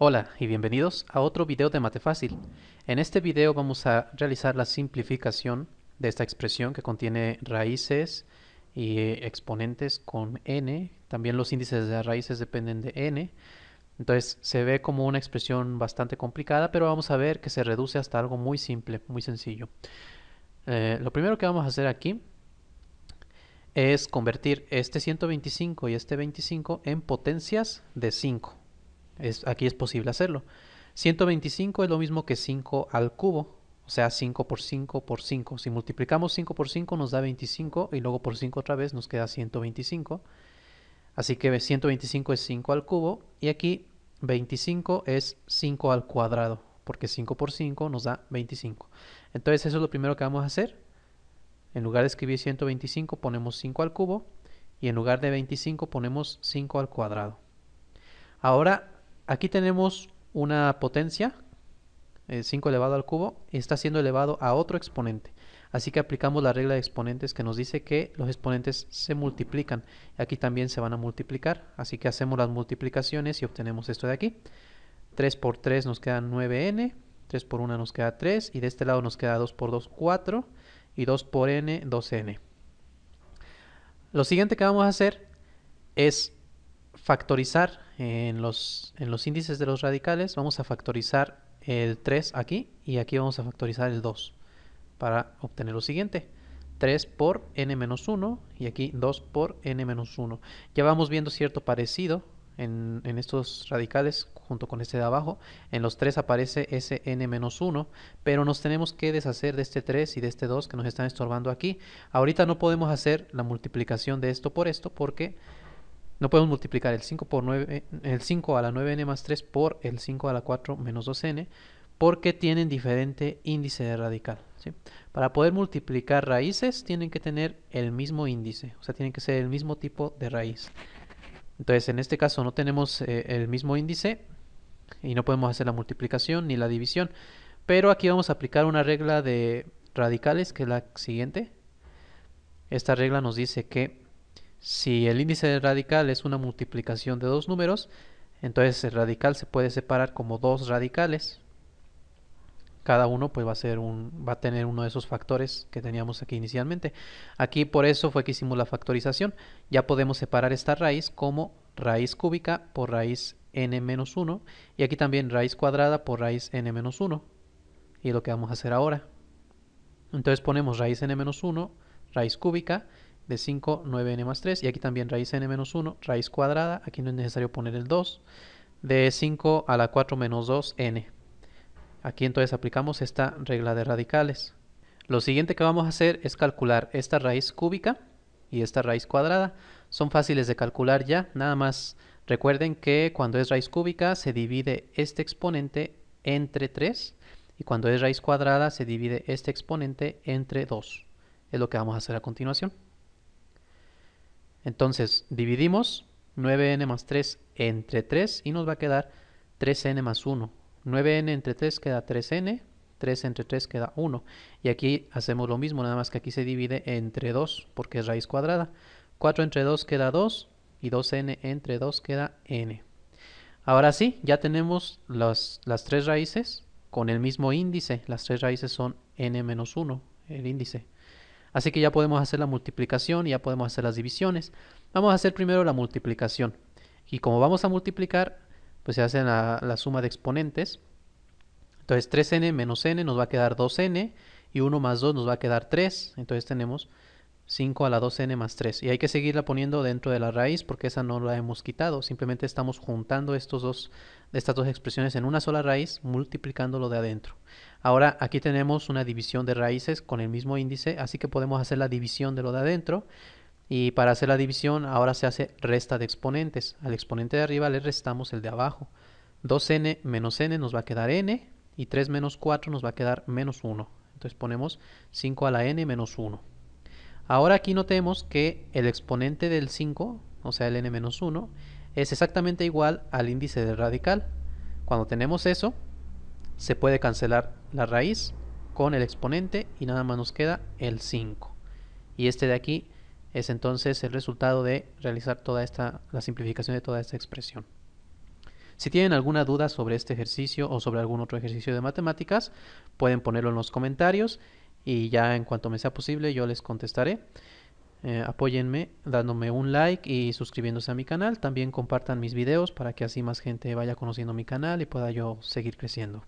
Hola y bienvenidos a otro video de Mate Fácil. En este video vamos a realizar la simplificación de esta expresión que contiene raíces y exponentes con n. También los índices de raíces dependen de n. Entonces se ve como una expresión bastante complicada, pero vamos a ver que se reduce hasta algo muy simple, muy sencillo. Lo primero que vamos a hacer aquí es convertir este 125 y este 25 en potencias de 5. Aquí es posible hacerlo. 125 es lo mismo que 5 al cubo, o sea 5 por 5 por 5. Si multiplicamos 5 por 5 nos da 25 y luego por 5 otra vez nos queda 125. Así que 125 es 5 al cubo y aquí 25 es 5 al cuadrado, porque 5 por 5 nos da 25. Entonces eso es lo primero que vamos a hacer. En lugar de escribir 125 ponemos 5 al cubo y en lugar de 25 ponemos 5 al cuadrado. Ahora aquí tenemos una potencia, 5 elevado al cubo, y está siendo elevado a otro exponente. Así que aplicamos la regla de exponentes que nos dice que los exponentes se multiplican. Aquí también se van a multiplicar, así que hacemos las multiplicaciones y obtenemos esto de aquí. 3 por 3 nos queda 9n, 3 por 1 nos queda 3, y de este lado nos queda 2 por 2, 4, y 2 por n, 2n. Lo siguiente que vamos a hacer es factorizar en los índices de los radicales. Vamos a factorizar el 3 aquí y aquí vamos a factorizar el 2 para obtener lo siguiente: 3 por n-1 y aquí 2 por n-1. Ya vamos viendo cierto parecido en estos radicales junto con este de abajo. En los 3 aparece ese n-1, pero nos tenemos que deshacer de este 3 y de este 2 que nos están estorbando aquí. Ahorita no podemos hacer la multiplicación de esto por esto porque no podemos multiplicar el 5 a la 9n más 3 por el 5 a la 4 menos 2n, porque tienen diferente índice de radical, ¿sí? Para poder multiplicar raíces tienen que tener el mismo índice, o sea, tienen que ser el mismo tipo de raíz. Entonces, en este caso no tenemos el mismo índice y no podemos hacer la multiplicación ni la división. Pero aquí vamos a aplicar una regla de radicales que es la siguiente. Esta regla nos dice que si el índice de radical es una multiplicación de dos números, entonces el radical se puede separar como dos radicales. Cada uno pues va a tener uno de esos factores que teníamos aquí inicialmente. Aquí por eso fue que hicimos la factorización. Ya podemos separar esta raíz como raíz cúbica por raíz n-1 y aquí también raíz cuadrada por raíz n-1. Y es lo que vamos a hacer ahora. Entonces ponemos raíz n-1, raíz cúbica de 5, 9n más 3, y aquí también raíz n-1, raíz cuadrada, aquí no es necesario poner el 2, de 5 a la 4 menos 2n. Aquí entonces aplicamos esta regla de radicales. Lo siguiente que vamos a hacer es calcular esta raíz cúbica y esta raíz cuadrada. Son fáciles de calcular ya, nada más recuerden que cuando es raíz cúbica se divide este exponente entre 3, y cuando es raíz cuadrada se divide este exponente entre 2. Es lo que vamos a hacer a continuación. Entonces dividimos 9n más 3 entre 3 y nos va a quedar 3n más 1. 9n entre 3 queda 3n, 3 entre 3 queda 1. Y aquí hacemos lo mismo, nada más que aquí se divide entre 2 porque es raíz cuadrada. 4 entre 2 queda 2 y 2n entre 2 queda n. Ahora sí, ya tenemos las tres raíces con el mismo índice. Las tres raíces son n-1, el índice. Así que ya podemos hacer la multiplicación y ya podemos hacer las divisiones. Vamos a hacer primero la multiplicación. Y como vamos a multiplicar, pues se hace la suma de exponentes. Entonces 3n menos n nos va a quedar 2n y 1 más 2 nos va a quedar 3. Entonces tenemos 5 a la 2n más 3. Y hay que seguirla poniendo dentro de la raíz porque esa no la hemos quitado. Simplemente estamos juntando estas dos expresiones en una sola raíz, multiplicándolo de adentro. Ahora aquí tenemos una división de raíces con el mismo índice, así que podemos hacer la división de lo de adentro. Y para hacer la división ahora se hace resta de exponentes. Al exponente de arriba le restamos el de abajo. 2n menos n nos va a quedar n y 3 menos 4 nos va a quedar menos 1. Entonces ponemos 5 a la n menos 1. Ahora aquí notemos que el exponente del 5, o sea el n menos 1, es exactamente igual al índice del radical. Cuando tenemos eso, se puede cancelar la raíz con el exponente y nada más nos queda el 5. Y este de aquí es entonces el resultado de realizar la simplificación de toda esta expresión. Si tienen alguna duda sobre este ejercicio o sobre algún otro ejercicio de matemáticas, pueden ponerlo en los comentarios y ya en cuanto me sea posible yo les contestaré. Apóyenme dándome un like y suscribiéndose a mi canal. También compartan mis videos para que así más gente vaya conociendo mi canal y pueda yo seguir creciendo.